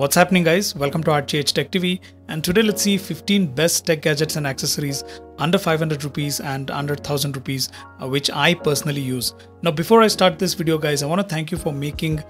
What's happening, guys? Welcome to RGH Tech TV, and today let's see 15 best tech gadgets and accessories under 500 rupees and under 1000 rupees which I personally use. Now before I start this video, guys, I want to thank you for making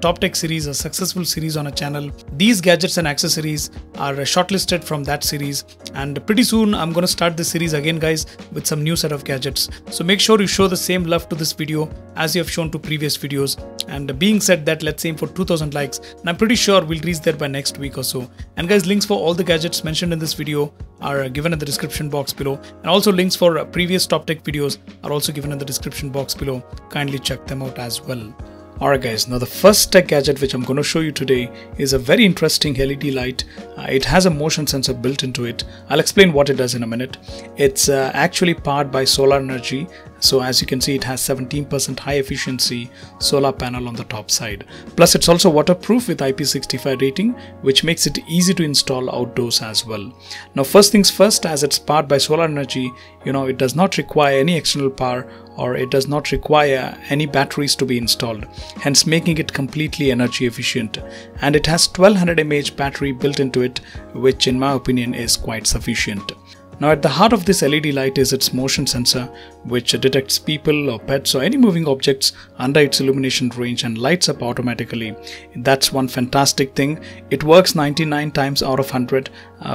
Top Tech series a successful series on a channel. These gadgets and accessories are shortlisted from that series, and pretty soon I'm going to start this series again, guys, with some new set of gadgets. So make sure you show the same love to this video as you have shown to previous videos. And being said that, let's aim for 2000 likes, and I'm pretty sure we'll reach there by next week or so. And guys, links for all the gadgets mentioned in this video are given in the description box below, and also links for previous Top Tech videos are also given in the description box below. Kindly check them out as well. Alright guys, now the first tech gadget which I'm going to show you today is a very interesting LED light. It has a motion sensor built into it. I'll explain what it does in a minute. It's actually powered by solar energy. So as you can see, it has 17% high efficiency solar panel on the top side. Plus it's also waterproof with IP65 rating, which makes it easy to install outdoors as well. Now first things first, as it's powered by solar energy, you know, it does not require any external power, or it does not require any batteries to be installed, hence making it completely energy efficient. And it has 1200 mAh battery built into it, which in my opinion is quite sufficient. Now at the heart of this LED light is its motion sensor, which detects people or pets or any moving objects under its illumination range and lights up automatically. That's one fantastic thing. It works 99 times out of 100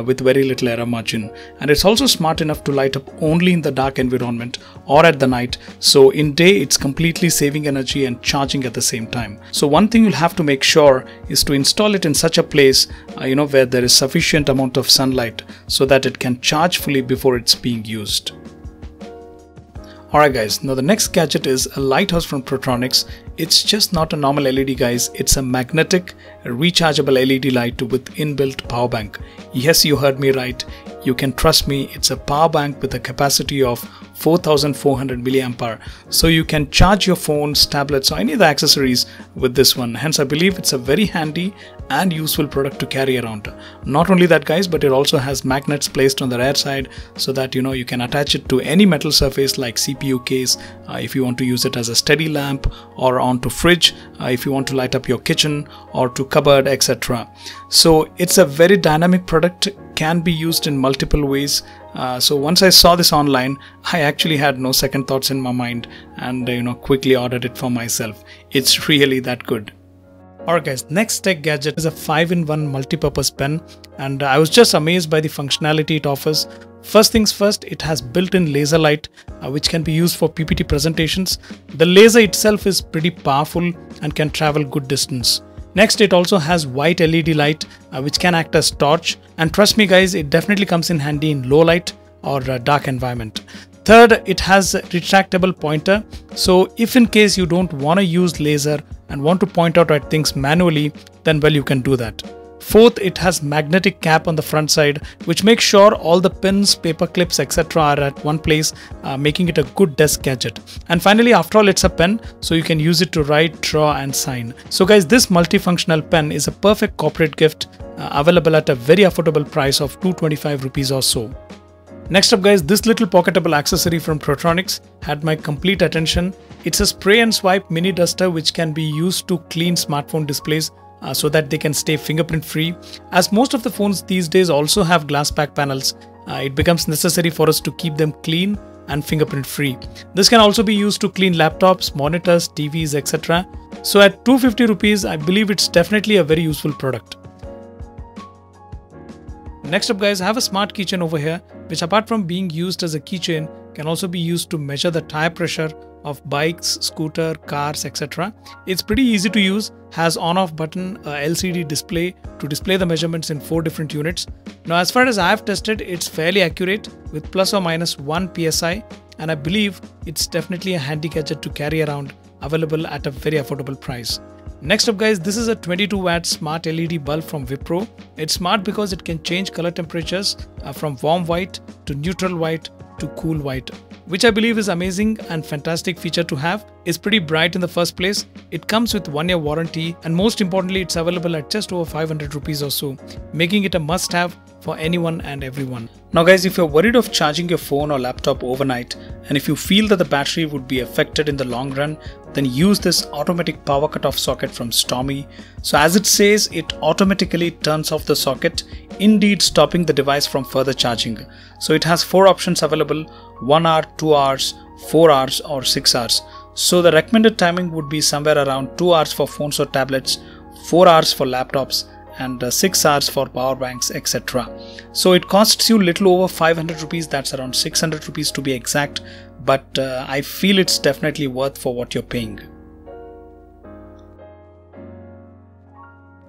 with very little error margin, and it's also smart enough to light up only in the dark environment or at the night. So in day it's completely saving energy and charging at the same time. So one thing you'll have to make sure is to install it in such a place where there is sufficient amount of sunlight so that it can charge fully before it's being used. Alright guys, now the next gadget is a lighthouse from Protronics. It's just not a normal LED, guys. It's a magnetic rechargeable LED light with inbuilt power bank. Yes, you heard me right. You can trust me, it's a power bank with a capacity of 4400 mAh, so you can charge your phones, tablets or any of the accessories with this one. Hence I believe it's a very handy and useful product to carry around. Not only that, guys, but it also has magnets placed on the rear side so that you can attach it to any metal surface like CPU case if you want to use it as a steady lamp, or onto fridge if you want to light up your kitchen, or to cupboard, etc. So it's a very dynamic product, can be used in multiple ways. So once I saw this online, I actually had no second thoughts in my mind, and quickly ordered it for myself. It's really that good. Alright guys, next tech gadget is a 5-in-1 multi-purpose pen, and I was just amazed by the functionality it offers. First things first, it has built-in laser light which can be used for PPT presentations. The laser itself is pretty powerful and can travel good distance. Next, it also has white LED light which can act as torch, and trust me guys, it definitely comes in handy in low light or dark environment. Third, it has a retractable pointer, so if in case you don't want to use laser and want to point out at things manually, then well, you can do that. Fourth, it has magnetic cap on the front side, which makes sure all the pins, paper clips, etc. are at one place, making it a good desk gadget. And finally, after all, it's a pen, so you can use it to write, draw and sign. So guys, this multifunctional pen is a perfect corporate gift, available at a very affordable price of 225 rupees or so. Next up guys, this little pocketable accessory from Protronics had my complete attention. It's a spray and swipe mini duster which can be used to clean smartphone displays, so that they can stay fingerprint free. As most of the phones these days also have glass back panels, it becomes necessary for us to keep them clean and fingerprint free. This can also be used to clean laptops, monitors, TVs, etc. So at 250 rupees, I believe it's definitely a very useful product. Next up guys, I have a smart keychain over here, which apart from being used as a keychain, can also be used to measure the tire pressure of bikes, scooter, cars, etc. It's pretty easy to use, has on-off button, a LCD display to display the measurements in 4 different units. Now as far as I have tested, it's fairly accurate with plus or minus 1 psi, and I believe it's definitely a handy gadget to carry around, available at a very affordable price. Next up guys, this is a 22-watt smart LED bulb from Wipro. It's smart because it can change color temperatures from warm white to neutral white to cool white, which I believe is amazing and fantastic feature to have. It's pretty bright in the first place. It comes with 1-year warranty, and most importantly, it's available at just over 500 rupees or so, making it a must-have for anyone and everyone. Now guys, if you're worried of charging your phone or laptop overnight, and if you feel that the battery would be affected in the long run, then use this automatic power cutoff socket from Storme. So as it says, it automatically turns off the socket, indeed stopping the device from further charging. So it has 4 options available: 1 hour, 2 hours, 4 hours or 6 hours. So the recommended timing would be somewhere around 2 hours for phones or tablets, 4 hours for laptops and 6 hours for power banks, etc. So it costs you little over 500 rupees, that's around 600 rupees to be exact, but I feel it's definitely worth for what you're paying.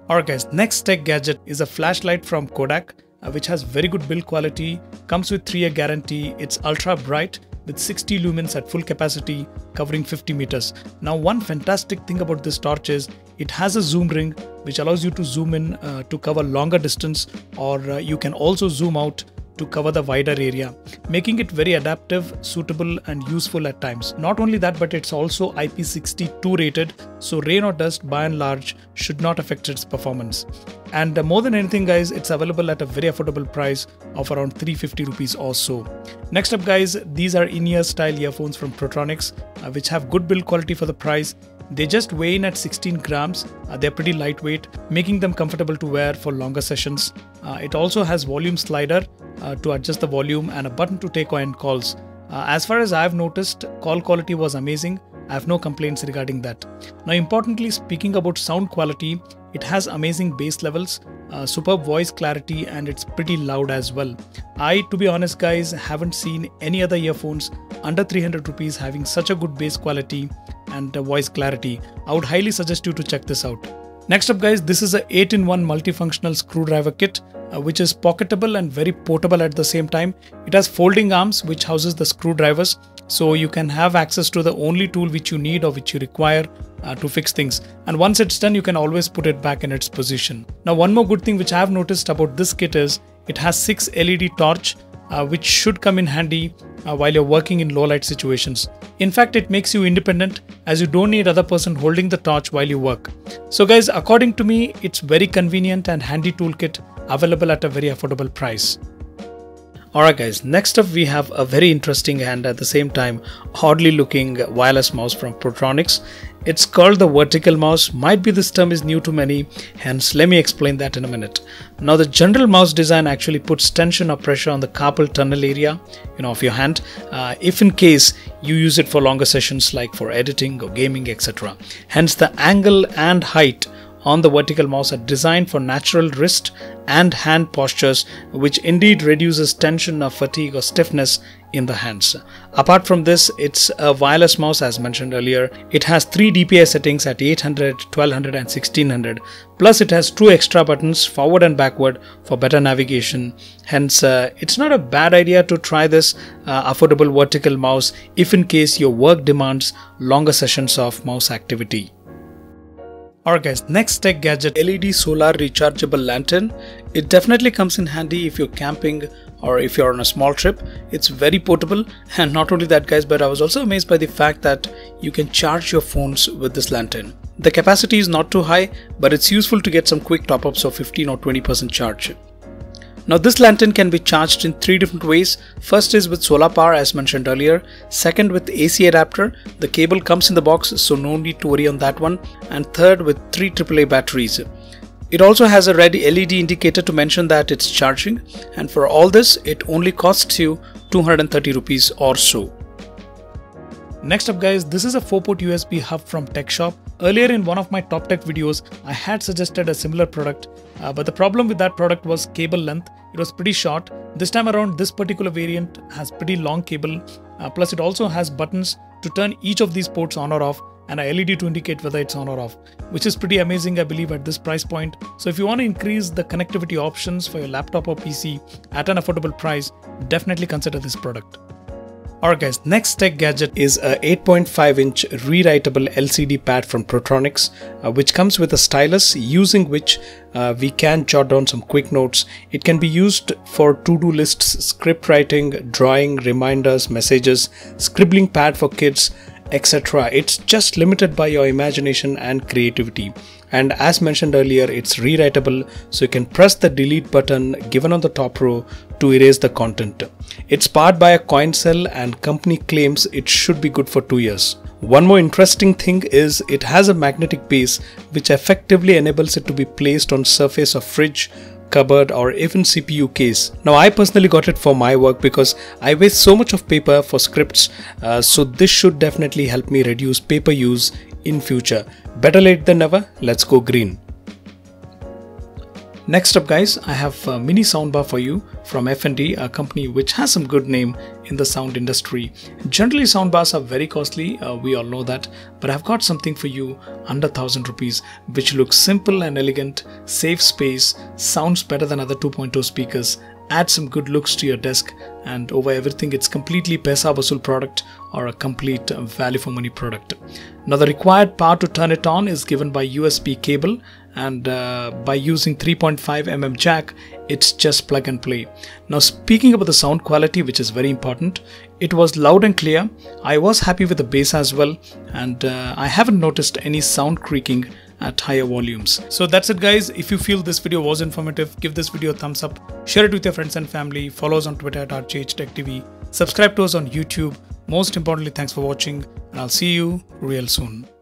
Alright guys, next tech gadget is a flashlight from Kodak, which has very good build quality, comes with 3-year guarantee, it's ultra bright with 60 lumens at full capacity, covering 50 meters. Now one fantastic thing about this torch is it has a zoom ring which allows you to zoom in to cover longer distance, or you can also zoom out to cover the wider area, making it very adaptive, suitable and useful at times. Not only that, but it's also IP62 rated, so rain or dust by and large should not affect its performance. And more than anything guys, it's available at a very affordable price of around 350 rupees or so. Next up guys, these are in-ear style earphones from Protronics, which have good build quality for the price. They just weigh in at 16 grams, they're pretty lightweight, making them comfortable to wear for longer sessions. It also has volume slider to adjust the volume and a button to take on calls. As far as I've noticed, call quality was amazing. I have no complaints regarding that. Now importantly, speaking about sound quality, it has amazing bass levels, superb voice clarity and it's pretty loud as well. I, to be honest guys, haven't seen any other earphones under 300 rupees having such a good bass quality and voice clarity. I would highly suggest you to check this out. Next up guys, this is a 8-in-1 multifunctional screwdriver kit, which is pocketable and very portable at the same time. It has folding arms which houses the screwdrivers, so you can have access to the only tool which you need or which you require to fix things, and once it's done you can always put it back in its position. Now one more good thing which I have noticed about this kit is it has 6 LED torch, which should come in handy while you're working in low light situations. In fact, it makes you independent as you don't need other person holding the torch while you work. So guys, according to me, it's very convenient and handy toolkit available at a very affordable price. Alright guys, next up we have a very interesting and at the same time oddly looking wireless mouse from Protronics. It's called the vertical mouse. Might be this term is new to many, hence let me explain that in a minute. Now the general mouse design actually puts tension or pressure on the carpal tunnel area, of your hand, if in case you use it for longer sessions like for editing or gaming, etc. Hence the angle and height on the vertical mouse are designed for natural wrist and hand postures, which indeed reduces tension or fatigue or stiffness in the hands. Apart from this, it's a wireless mouse as mentioned earlier. It has 3 DPI settings at 800, 1200 and 1600. Plus it has 2 extra buttons forward and backward for better navigation. Hence it's not a bad idea to try this affordable vertical mouse if in case your work demands longer sessions of mouse activity. Alright guys, next tech gadget, LED solar rechargeable lantern. It definitely comes in handy if you're camping or if you're on a small trip. It's very portable, and not only that guys, but I was also amazed by the fact that you can charge your phones with this lantern. The capacity is not too high, but it's useful to get some quick top-ups of 15 or 20% charge. Now this lantern can be charged in 3 different ways. First is with solar power as mentioned earlier. Second with AC adapter. The cable comes in the box, so no need to worry on that one. And third with 3 AAA batteries. It also has a red LED indicator to mention that it's charging. And for all this, it only costs you 230 rupees or so. Next up guys, this is a 4-port USB hub from TechShop. Earlier in one of my top tech videos, I had suggested a similar product, but the problem with that product was cable length. It was pretty short. This time around, this particular variant has pretty long cable, plus it also has buttons to turn each of these ports on or off and a LED to indicate whether it's on or off, which is pretty amazing I believe at this price point. So if you want to increase the connectivity options for your laptop or PC at an affordable price, definitely consider this product. Alright guys, next tech gadget is a 8.5 inch rewritable LCD pad from Protronics, which comes with a stylus, using which we can jot down some quick notes. It can be used for to-do lists, script writing, drawing, reminders, messages, scribbling pad for kids, etc. It's just limited by your imagination and creativity. And as mentioned earlier, it's rewritable, so you can press the delete button given on the top row to erase the content. It's powered by a coin cell and company claims it should be good for 2 years. One more interesting thing is it has a magnetic base which effectively enables it to be placed on surface of fridge, cupboard or even CPU case. Now I personally got it for my work because I waste so much of paper for scripts, so this should definitely help me reduce paper use in future. Better late than never, let's go green. Next up guys, I have a mini soundbar for you from F&D, a company which has some good name in the sound industry. Generally soundbars are very costly, we all know that, but I've got something for you under 1000 rupees which looks simple and elegant, saves space, sounds better than other 2.0 speakers, adds some good looks to your desk, and over everything it's completely paisa vasool product or a complete value for money product. Now the required power to turn it on is given by USB cable, and by using 3.5mm jack, it's just plug and play. Now speaking about the sound quality, which is very important, it was loud and clear. I was happy with the bass as well, and I haven't noticed any sound creaking at higher volumes. So that's it guys. If you feel this video was informative, give this video a thumbs up, share it with your friends and family, follow us on Twitter at RGH Tech TV, subscribe to us on YouTube. Most importantly, thanks for watching and I'll see you real soon.